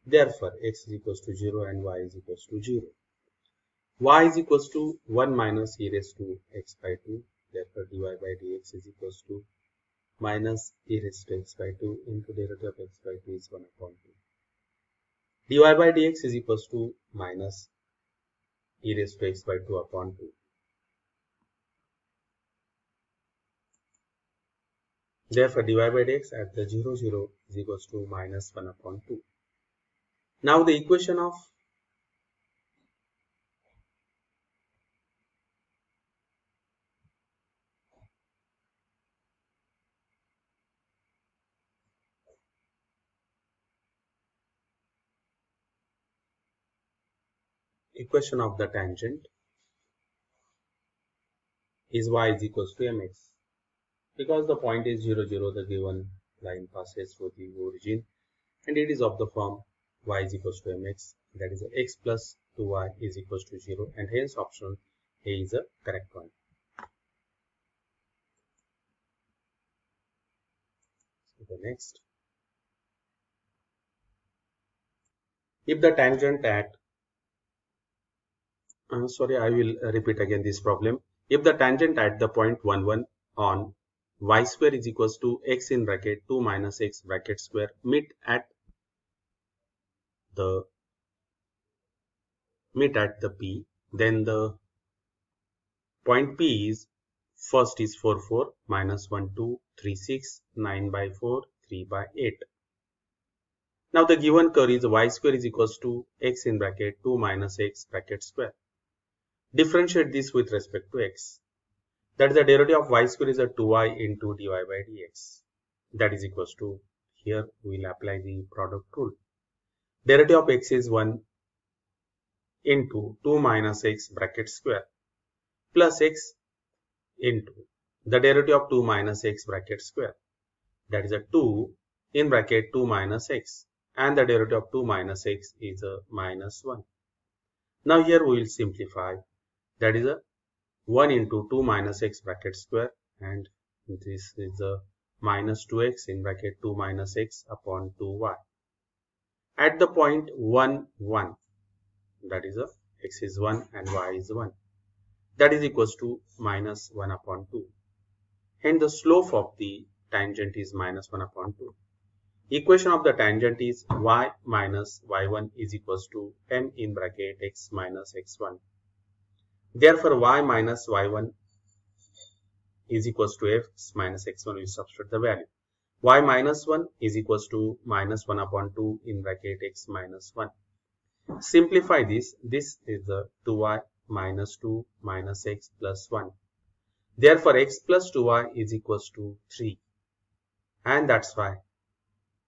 Therefore x is equals to zero and y is equals to zero. Y is equals to one minus e raised to x by two. Therefore dy by dx is equals to minus e raised to x by two into derivative of x by two is one upon two. Dy by dx is equals to minus e raised to x by two upon two. Therefore, dy by dx at the zero, zero is equals to minus one upon two. Now the equation of equation of the tangent is y is equals to mx. Because the point is zero, zero, the given line passes through the origin and it is of the form y is equals to mx, that is x plus two y is equals to zero, and hence option A is a correct one. So the next, if the tangent at Uh, sorry, I will repeat again this problem. If the tangent at the point one, one on y square is equals to x in bracket two minus x bracket square meet at the meet at the P, then the point P is first is four, four, minus one, two, three, six, nine by four, three by eight. Now the given curve is y square is equals to x in bracket two minus x bracket square. Differentiate this with respect to x. That is, the derivative of y square is a two y into dy by dx. That is equals to, here we will apply the product rule. Derivative of x is one into two minus x bracket square plus x into the derivative of two minus x bracket square. That is a two in bracket two minus x, and the derivative of two minus x is a minus one. Now here we will simplify. That is a one into two minus x bracket square, and this is a minus two x in bracket two minus x upon two y. at the point one, one. That is, a x is one and y is one. That is equals to minus one upon two. Hence, the slope of the tangent is minus one upon two. Equation of the tangent is y minus y one is equals to m in bracket x minus x one. Therefore, y minus y one is equals to x minus x one. We substitute the value. Y minus one is equals to minus one upon two in bracket x minus one. Simplify this. This is the two y minus two minus x plus one. Therefore, x plus two y is equals to three. And that's why,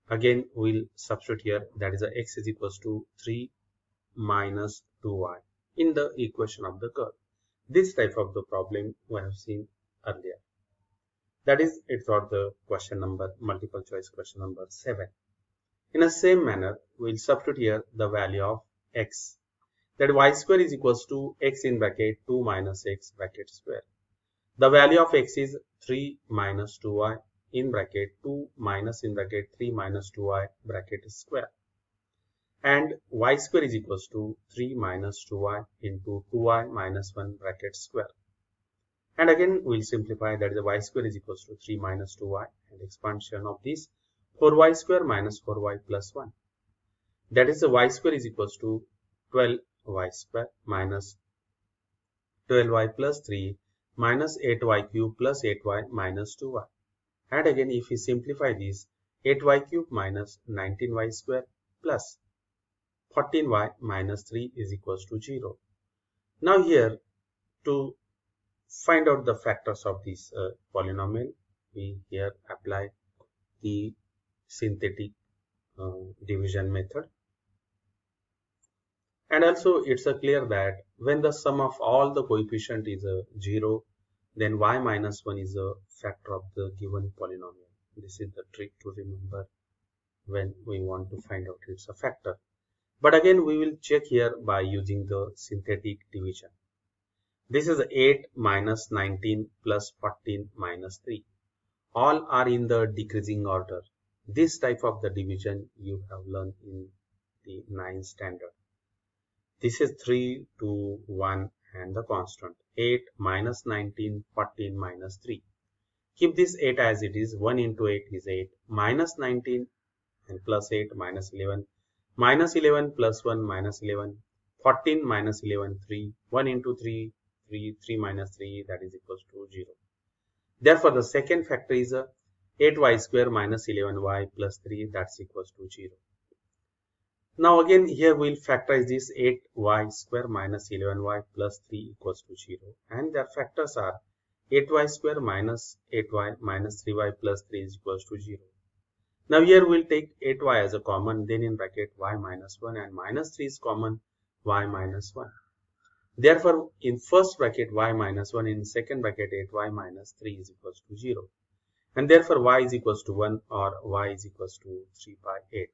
again, we'll substitute here. That is, the x is equals to three minus two y in the equation of the curve. This type of the problem we have seen earlier. That is it for the question number, multiple choice question number seven. In the same manner, we will substitute here the value of x. That y square is equals to x in bracket two minus x bracket square. The value of x is three minus two y in bracket two minus in bracket three minus two y bracket square. And y square is equals to three minus two y into two y minus one bracket square. And again, we will simplify. That is, the y square is equals to three minus two y, and expansion of this four y square minus four y plus one. That is, the y square is equals to twelve y square minus twelve y plus three minus eight y cube plus eight y minus two y. And again, if we simplify this, eight y cube minus nineteen y square plus fourteen y minus three is equals to zero. Now here, to find out the factors of this uh, polynomial, we here apply the synthetic uh, division method. And also, it's a clear that when the sum of all the coefficient is a zero, then y minus one is a factor of the given polynomial. This is the trick to remember when we want to find out it's a factor. But again, we will check here by using the synthetic division. This is eight minus nineteen plus fourteen minus three. All are in the decreasing order. This type of the division you have learned in the ninth standard. This is three, two, one and the constant. eight minus nineteen, fourteen minus three. Keep this eight as it is. one into eight is eight. Minus nineteen and plus eight minus eleven. Minus eleven plus one minus eleven. fourteen minus eleven, three. one into three. three, three minus three, that is equals to zero. Therefore, the second factor is a eight y square minus eleven y plus three, that's equals to zero. Now again, here we will factorize this eight y square minus eleven y plus three equals to zero. And their factors are eight y square minus eight y minus three y plus three is equals to zero. Now here we will take eight y as a common, then in bracket y minus one, and minus three is common, y minus one. Therefore, in first bracket y minus one, in second bracket eight y minus three is equals to zero. And therefore, y is equals to one or y is equals to three by eight.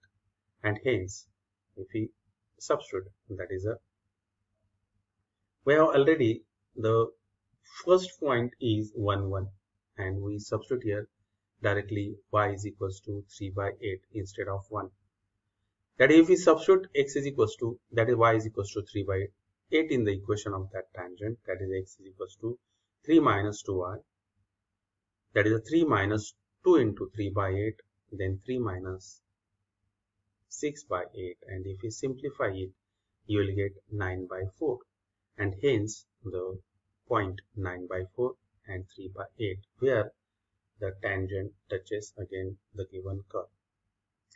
And hence, if we substitute, that is a, we have already the first point is one, one. And we substitute here directly y is equals to three by eight instead of one. That if we substitute x is equals to, that is y is equals to three by eight. eight in the equation of that tangent, that is x is equals to three minus two y, that is a three minus two into three by eight, then three minus six by eight, and if we simplify it, you will get nine by four, and hence the point nine by four and three by eight, where the tangent touches again the given curve,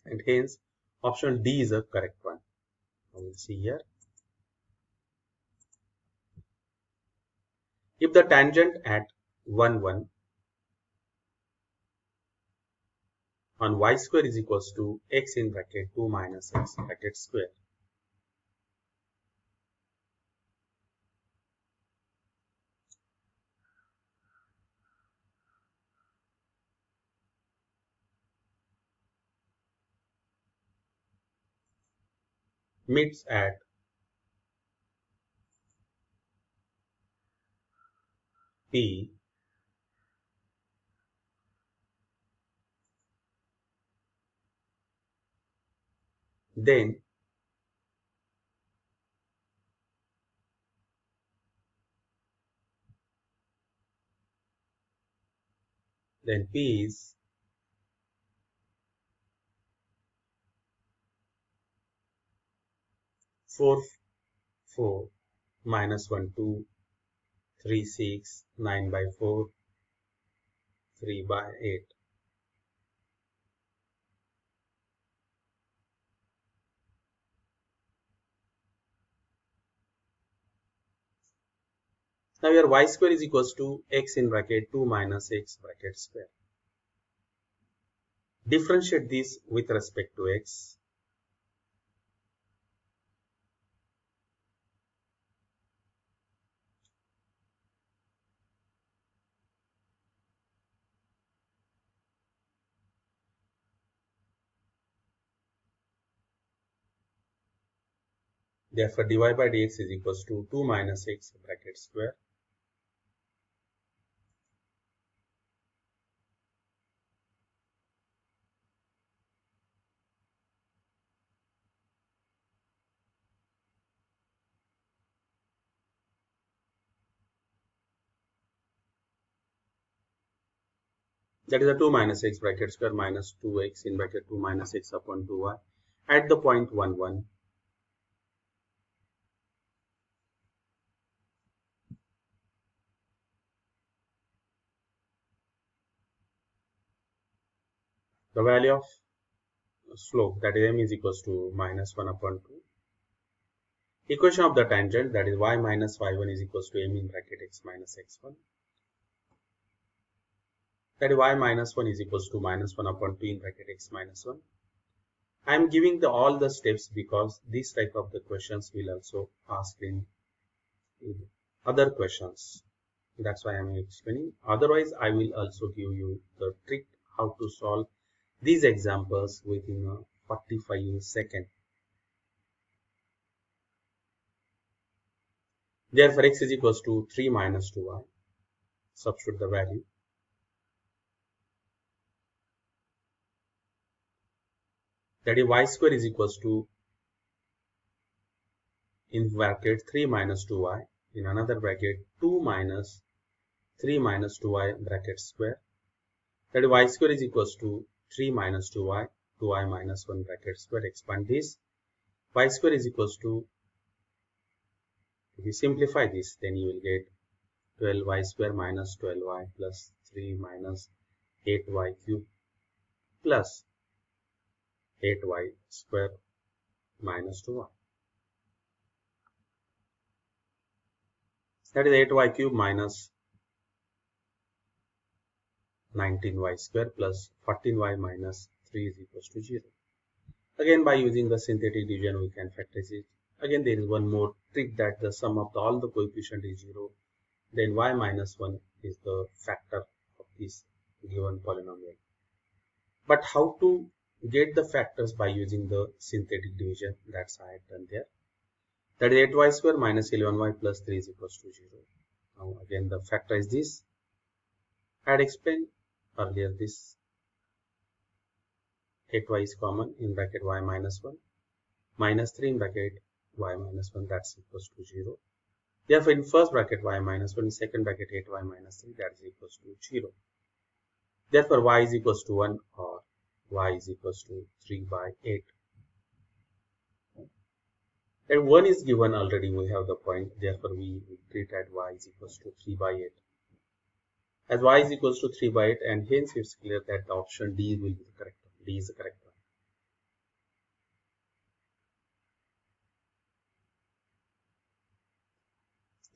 and hence option D is a correct one. I will see here. If the tangent at one, one on y square is equals to x in bracket two minus x bracket square. Meets at P, then then P is four, four, minus one, two, three, six, nine by four, three by eight. Now your y square is equals to x in bracket two minus x bracket square. Differentiate this with respect to x. Therefore, dy by dx is equals to two minus x bracket square. That is a two minus x bracket square minus two x in bracket two minus x upon two y at the point one, one. The value of slope, that is m, is equals to minus one upon two. Equation of the tangent, that is y minus y one is equals to m in bracket x minus x one. That is y minus one is equals to minus one upon two in bracket x minus one. I am giving the all the steps because this type of the questions will also ask in other questions. That's why I am explaining. Otherwise, I will also give you the trick how to solve these examples within a forty-five seconds. Therefore, x is equals to three minus two y. Substitute the value. That is y square is equals to in bracket three minus two y. In another bracket two minus three minus two y bracket square. That is y square is equals to three minus two y, two y minus one bracket square. Expand this. Y square is equals to, if you simplify this, then you will get twelve y square minus twelve y plus three minus eight y cube plus eight y square minus two y. That is eight y cube minus nineteen y square plus fourteen y minus three is equals to zero. Again, by using the synthetic division, we can factorize it. Again, there is one more trick, that the sum of the, all the coefficient is zero. Then y minus one is the factor of this given polynomial. But how to get the factors by using the synthetic division? That's I have done there. That is eight y square minus eleven y plus three is equals to zero. Now again, the factorize this. I had explained earlier this. eight y is common in bracket y minus one minus three in bracket y minus one, that's equals to zero. Therefore, in first bracket y minus one, in second bracket eight y minus three, that is equals to zero. Therefore, y is equals to one or y is equals to three by eight. And one is given already, we have the point, therefore we treat at y is equals to three by eight. As y is equals to three by eight, and hence it's clear that the option D will be correct. D is the correct one.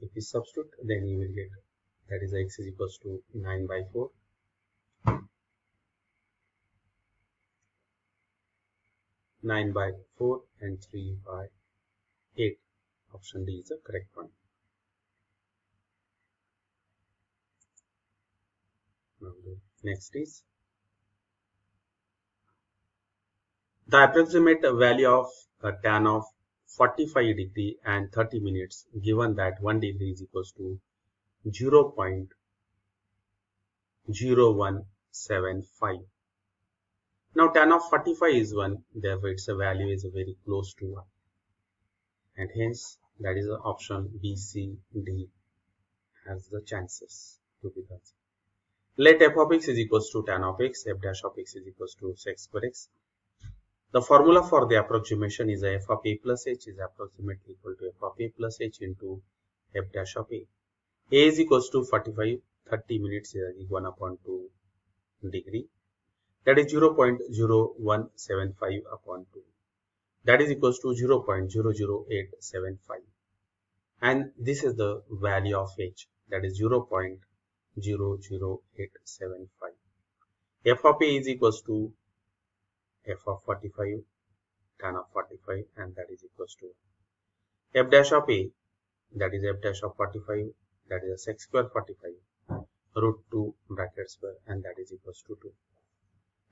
If we substitute, then you will get, that is x is equals to nine by four. nine by four and three by eight. Option D is the correct one. Next is the approximate value of uh, tan of forty-five degree and thirty minutes, given that one degree is equals to zero point zero one seven five. Now tan of forty-five is one, therefore its a value is very close to one, and hence that is the option B, C, D has the chances to be that. Let f of x is equals to tan of x, f dash of x is equals to x square x. The formula for the approximation is f of a plus h is approximately equal to f of a plus h into f dash of a. A is equals to forty-five, thirty minutes is one upon two degree. That is zero point zero one seven five upon two. That is equals to zero point zero zero eight seven five. And this is the value of h. That is zero point zero zero eight seven five. F of a is equals to f of forty-five, tan of forty-five, and that is equals to f dash of a. That is f dash of forty-five. That is x square forty-five root two bracket square, and that is equals to two.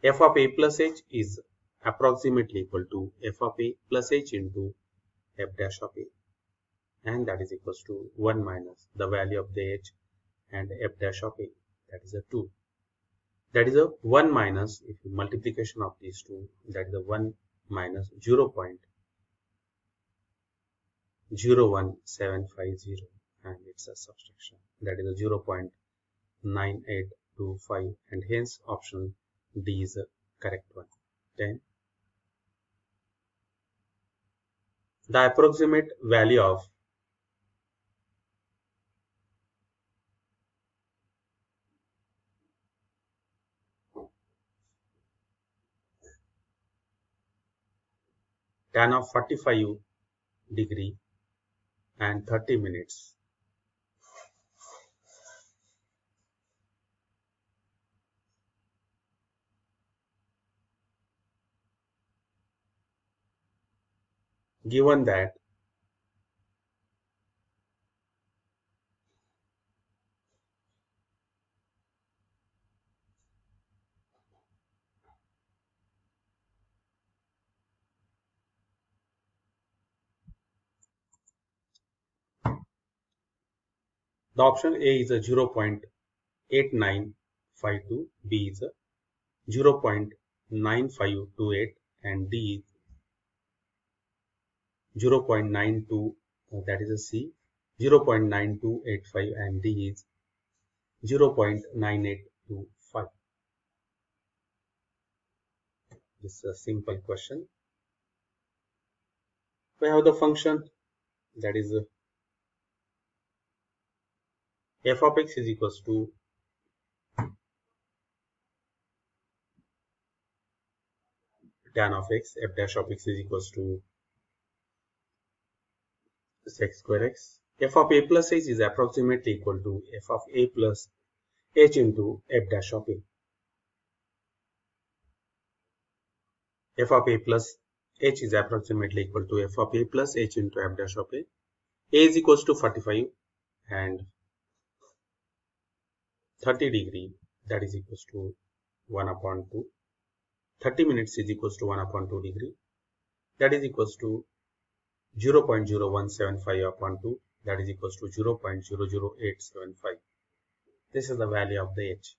F of a plus h is approximately equal to f of a plus h into f dash of a, and that is equals to one minus the value of the h and f dash of a, that is a two. That is a one minus, if you multiplication of these two, that is a one minus zero point zero one seven five zero, and it's a subtraction, that is a zero point nine eight two five, and hence option D is the correct one. Then the approximate value of tan of forty-five degree and thirty minutes given that the option A is a zero point eight nine five two, B is a zero point nine five two eight, and D is zero point nine two, uh, that is a C, zero point nine two eight five, and D is zero point nine eight two five. This is a simple question. We have the function, that is a f of x is equals to tan of x, f dash of x is equals to x square x. F of a plus h is approximately equal to f of a plus h into f dash of a. F of a plus h is approximately equal to f of a plus h into f dash of a. A is equals to forty-five and thirty degree, that is equals to one upon two. thirty minutes is equals to one upon two degree, that is equals to zero point zero one seven five upon two, that is equals to zero point zero zero eight seven five. This is the value of the h.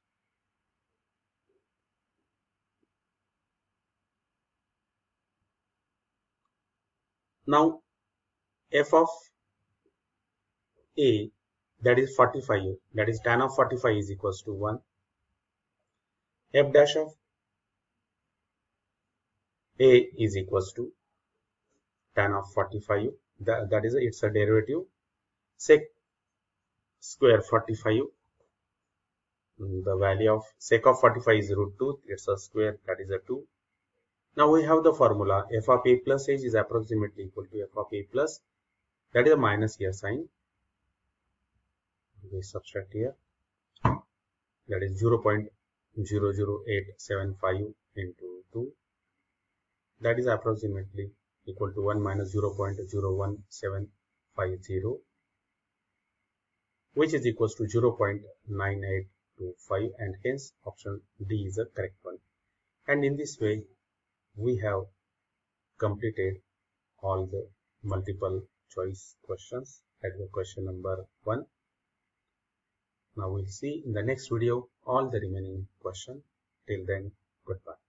Now f of a, that is forty-five, that is tan of forty-five is equals to one. F dash of a is equals to tan of forty-five, that, that is a, it's a derivative, sec square forty-five, the value of sec of forty-five is root two, it's a square, that is a two. Now we have the formula f of a plus h is approximately equal to f of a plus, that is a minus here sign, we subtract here, that is zero point zero zero eight seven five into two, that is approximately equal to one minus zero point zero one seven five zero, which is equals to zero point nine eight two five, and hence option D is the correct one. And in this way we have completed all the multiple choice questions at the question number one. Now we'll see in the next video all the remaining questions. Till then, goodbye.